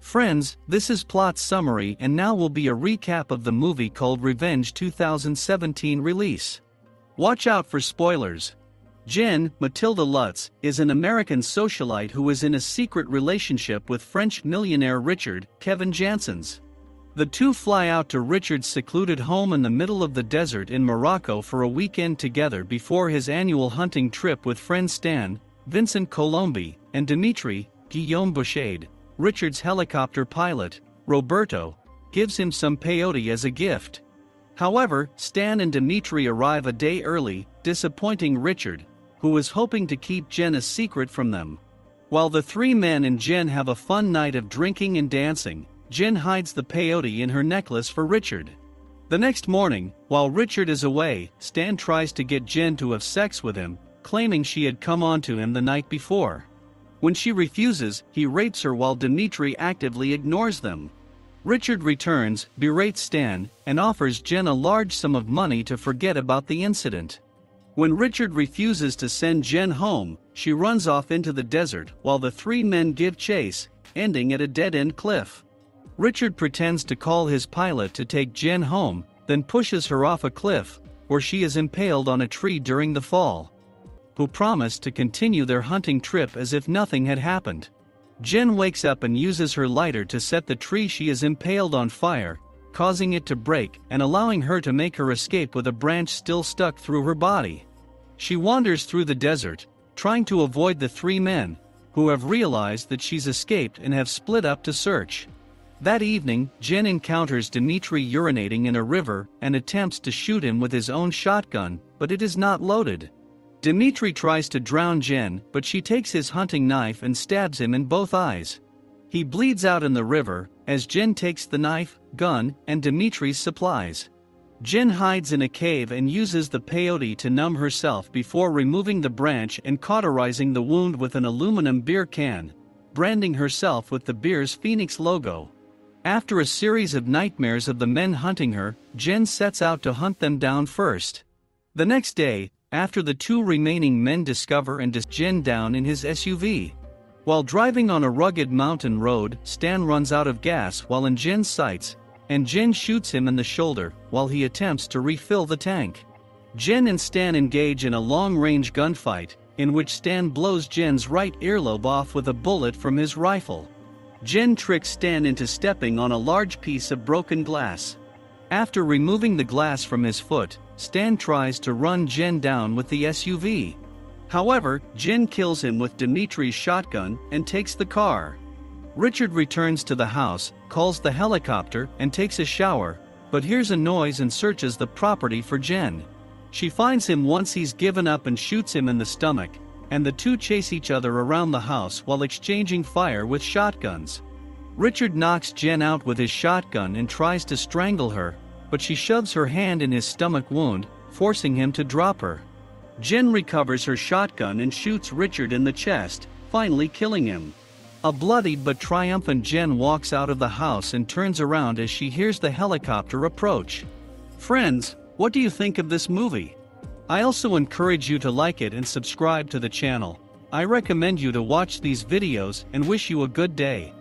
Friends, this is plot summary, and now will be a recap of the movie called Revenge 2017 release. Watch out for spoilers. Jen, Matilda Lutz, is an American socialite who is in a secret relationship with French millionaire Richard, Kevin Janssens. The two fly out to Richard's secluded home in the middle of the desert in Morocco for a weekend together before his annual hunting trip with friend Stan, Vincent Colombi, and Dimitri, Guillaume Bouchard, Richard's helicopter pilot, Roberto, gives him some peyote as a gift. However, Stan and Dimitri arrive a day early, disappointing Richard, who is hoping to keep Jen a secret from them. While the three men and Jen have a fun night of drinking and dancing, Jen hides the peyote in her necklace for Richard. The next morning, while Richard is away, Stan tries to get Jen to have sex with him, claiming she had come on to him the night before. When she refuses, he rapes her while Dimitri actively ignores them. Richard returns, berates Stan, and offers Jen a large sum of money to forget about the incident. When Richard refuses to send Jen home, she runs off into the desert while the three men give chase, ending at a dead-end cliff. Richard pretends to call his pilot to take Jen home, then pushes her off a cliff, where she is impaled on a tree during the fall. Who promised to continue their hunting trip as if nothing had happened. Jen wakes up and uses her lighter to set the tree she is impaled on fire, causing it to break and allowing her to make her escape with a branch still stuck through her body. She wanders through the desert, trying to avoid the three men, who have realized that she's escaped and have split up to search. That evening, Jen encounters Dimitri urinating in a river and attempts to shoot him with his own shotgun, but it is not loaded. Dimitri tries to drown Jen, but she takes his hunting knife and stabs him in both eyes. He bleeds out in the river, as Jen takes the knife, gun, and Dimitri's supplies. Jen hides in a cave and uses the peyote to numb herself before removing the branch and cauterizing the wound with an aluminum beer can, branding herself with the beer's Phoenix logo. After a series of nightmares of the men hunting her, Jen sets out to hunt them down first. The next day, after the two remaining men discover and chase Jen down in his SUV. While driving on a rugged mountain road, Stan runs out of gas while in Jen's sights, and Jen shoots him in the shoulder while he attempts to refill the tank. Jen and Stan engage in a long-range gunfight, in which Stan blows Jen's right earlobe off with a bullet from his rifle. Jen tricks Stan into stepping on a large piece of broken glass. After removing the glass from his foot, Stan tries to run Jen down with the SUV. However, Jen kills him with Dimitri's shotgun and takes the car. Richard returns to the house, calls the helicopter, and takes a shower, but hears a noise and searches the property for Jen. She finds him once he's given up and shoots him in the stomach, and the two chase each other around the house while exchanging fire with shotguns. Richard knocks Jen out with his shotgun and tries to strangle her, but she shoves her hand in his stomach wound, forcing him to drop her. Jen recovers her shotgun and shoots Richard in the chest, finally killing him. A bloodied but triumphant Jen walks out of the house and turns around as she hears the helicopter approach. Friends, what do you think of this movie? I also encourage you to like it and subscribe to the channel. I recommend you to watch these videos and wish you a good day.